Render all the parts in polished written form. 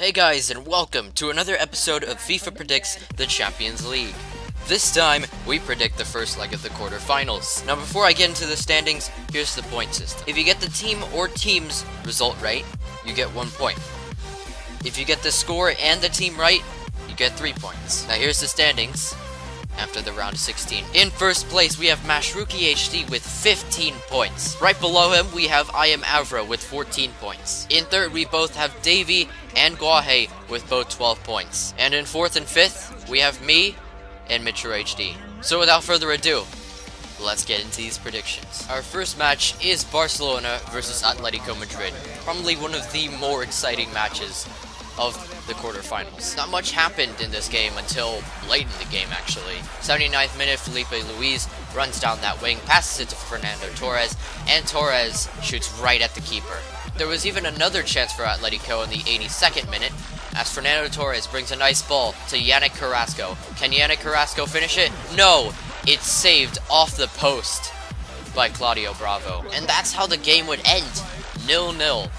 Hey guys, and welcome to another episode of FIFA Predicts the Champions League. This time, we predict the first leg of the quarterfinals. Now before I get into the standings, here's the point system. If you get the team or team's result right, you get 1 point. If you get the score and the team right, you get 3 points. Now here's the standings after the round of 16. In first place, we have MashrookiiHD with 15 points. Right below him, we have Afro with 14 points. In third, we both have Davy and Guaje with both 12 points. And in 4th and 5th, we have me and MitroHD. So without further ado, let's get into these predictions. Our first match is Barcelona versus Atletico Madrid. Probably one of the more exciting matches of the quarterfinals. Not much happened in this game until late in the game, actually. 79th minute, Felipe Luis runs down that wing, passes it to Fernando Torres, and Torres shoots right at the keeper. There was even another chance for Atletico in the 82nd minute, as Fernando Torres brings a nice ball to Yannick Carrasco. Can Yannick Carrasco finish it? No! It's saved off the post by Claudio Bravo. And that's how the game would end. 0-0.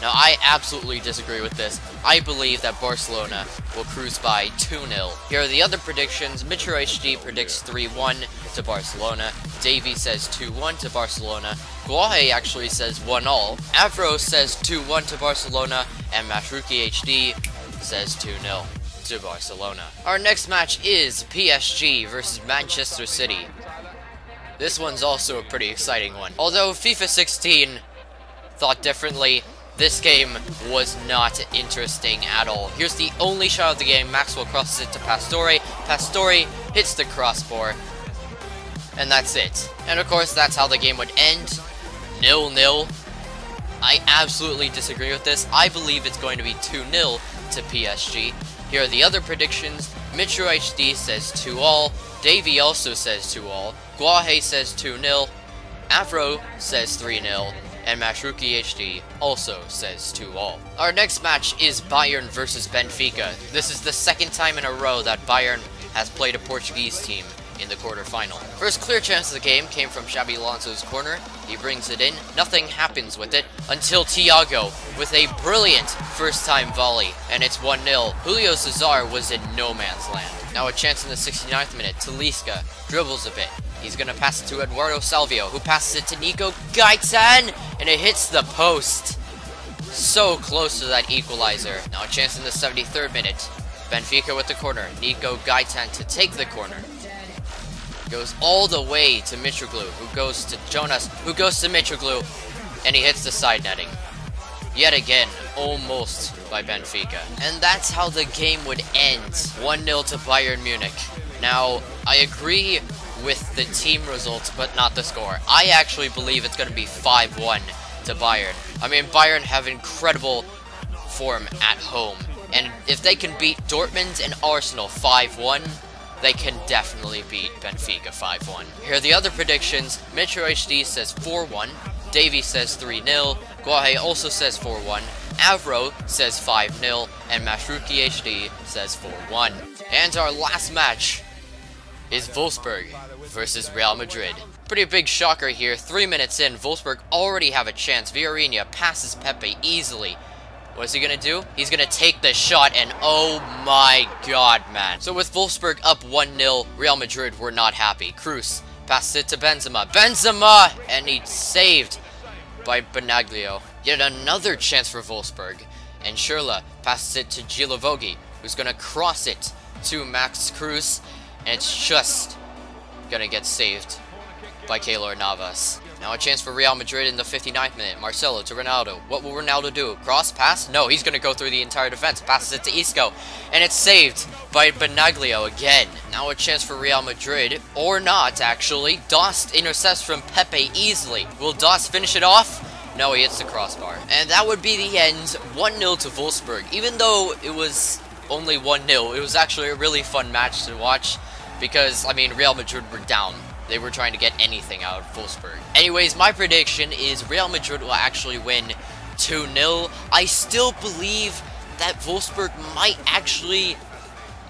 Now, I absolutely disagree with this. I believe that Barcelona will cruise by 2-0. Here are the other predictions. MitroHD predicts 3-1 to Barcelona. Davy says 2-1 to Barcelona. Guaje actually says 1-all. Afro says 2-1 to Barcelona. And MashrookiiHD says 2-0 to Barcelona. Our next match is PSG versus Manchester City. This one's also a pretty exciting one. Although FIFA 16 thought differently, this game was not interesting at all. Here's the only shot of the game. Maxwell crosses it to Pastore. Pastore hits the crossbar. And that's it. And of course, that's how the game would end. 0-0. I absolutely disagree with this. I believe it's going to be 2-0 to PSG. Here are the other predictions. MitroHD says 2-all. Davy also says 2-all. Guaje says 2-0. Afro says 3-0. And MashrookiiHD also says 2-all. Our next match is Bayern versus Benfica. This is the second time in a row that Bayern has played a Portuguese team in the quarterfinal. First clear chance of the game came from Xabi Alonso's corner. He brings it in. Nothing happens with it until Thiago with a brilliant first-time volley, and it's 1-0. Julio Cesar was in no man's land. Now a chance in the 69th minute. Taliska dribbles a bit. He's going to pass it to Eduardo Salvio, who passes it to Nico Gaitan, and it hits the post. So close to that equalizer. Now a chance in the 73rd minute. Benfica with the corner. Nico Gaitan to take the corner. Goes all the way to Mitroglou, who goes to Jonas, who goes to Mitroglou, and he hits the side netting. Yet again, almost by Benfica. And that's how the game would end. 1-0 to Bayern Munich. Now, I agree with the team results, but not the score. I actually believe it's going to be 5-1 to Bayern. I mean, Bayern have incredible form at home. And if they can beat Dortmund and Arsenal 5-1, they can definitely beat Benfica 5-1. Here are the other predictions. MitroHD says 4-1. Davy says 3-0. Guaje also says 4-1. Afro says 5-0. And MashrookiiHD says 4-1. And our last match is Wolfsburg versus Real Madrid. Pretty big shocker here. 3 minutes in, Wolfsburg already have a chance. Vieirinha passes Pepe easily. What's he gonna do? He's gonna take the shot, and oh my god, man. So with Wolfsburg up 1-0, Real Madrid were not happy. Cruz passes it to Benzema. Benzema! And he's saved by Benaglio. Yet another chance for Wolfsburg. And Schürrle passes it to Gilivogi, who's gonna cross it to Max Cruz. And it's just gonna get saved by Keylor Navas. Now a chance for Real Madrid in the 59th minute. Marcelo to Ronaldo. What will Ronaldo do? Cross? Pass? No, he's gonna go through the entire defense. Passes it to Isco. And it's saved by Benaglio again. Now a chance for Real Madrid. Or not, actually. Dost intercepts from Pepe easily. Will Dost finish it off? No, he hits the crossbar. And that would be the end. 1-0 to Wolfsburg. Even though it was only 1-0, it was actually a really fun match to watch. Because, I mean, Real Madrid were down. They were trying to get anything out of Wolfsburg. Anyways, my prediction is Real Madrid will actually win 2-0. I still believe that Wolfsburg might actually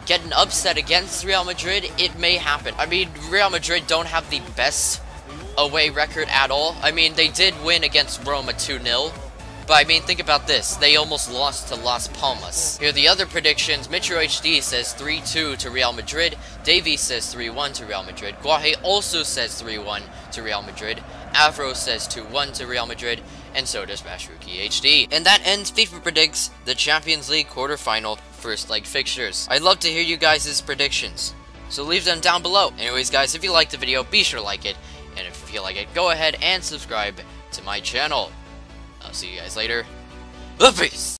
get an upset against Real Madrid. It may happen. I mean, Real Madrid don't have the best away record at all. I mean, they did win against Roma 2-0. But I mean, think about this. They almost lost to Las Palmas. Here are the other predictions. MitroHD says 3-2 to Real Madrid. Davy says 3-1 to Real Madrid. Guaje also says 3-1 to Real Madrid. Afro says 2-1 to Real Madrid. And so does MashrookiiHD. And that ends FIFA Predicts, the Champions League quarterfinal first leg fixtures. I'd love to hear you guys' predictions, so leave them down below. Anyways guys, if you liked the video, be sure to like it. And if you feel like it, go ahead and subscribe to my channel. I'll see you guys later. Peace!